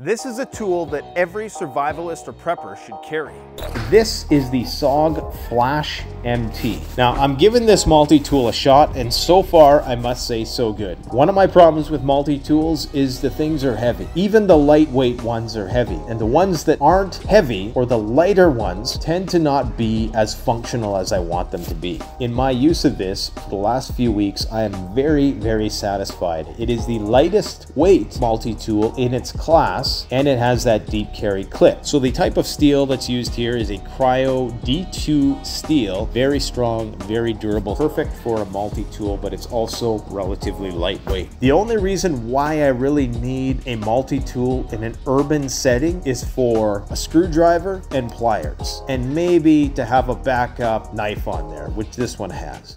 This is a tool that every survivalist or prepper should carry. This is the SOG Flash MT. Now, I'm giving this multi-tool a shot, and so far, I must say, so good. One of my problems with multi-tools is the things are heavy. Even the lightweight ones are heavy, and the ones that aren't heavy, or the lighter ones, tend to not be as functional as I want them to be. In my use of this, for the last few weeks, I am very, very satisfied. It is the lightest weight multi-tool in its class, and it has that deep carry clip. So the type of steel that's used here is a Cryo D2 steel. Very strong, very durable, perfect for a multi-tool, but it's also relatively lightweight. The only reason why I really need a multi-tool in an urban setting is for a screwdriver and pliers, and maybe to have a backup knife on there, which this one has.